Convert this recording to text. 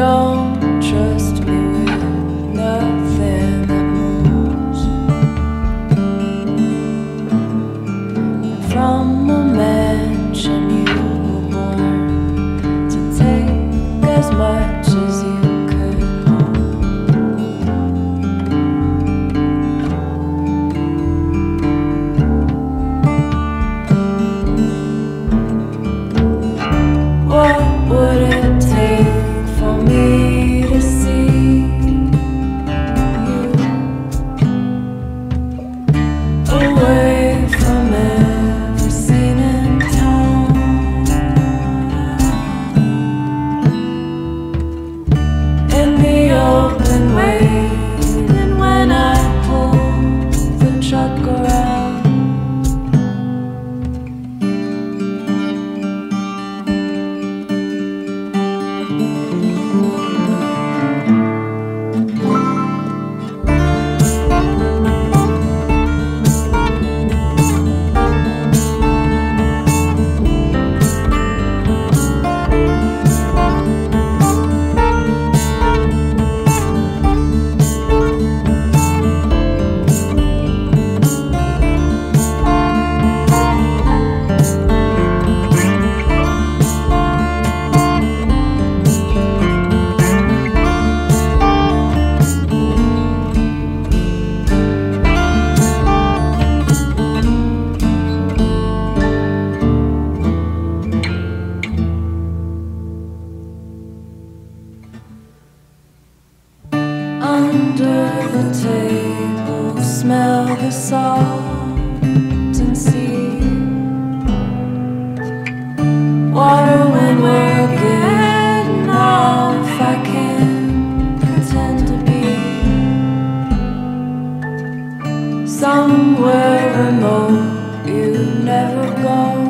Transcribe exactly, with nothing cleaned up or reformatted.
don't trust me with nothing that moves. And from the mansion you were born to take as much as you could hold. What would it take me to see you away from every scene in town, in the open way, and when I pull the truck around. Under the table, smell the salt and sea water when we're getting off. I can't pretend to be somewhere remote you never go.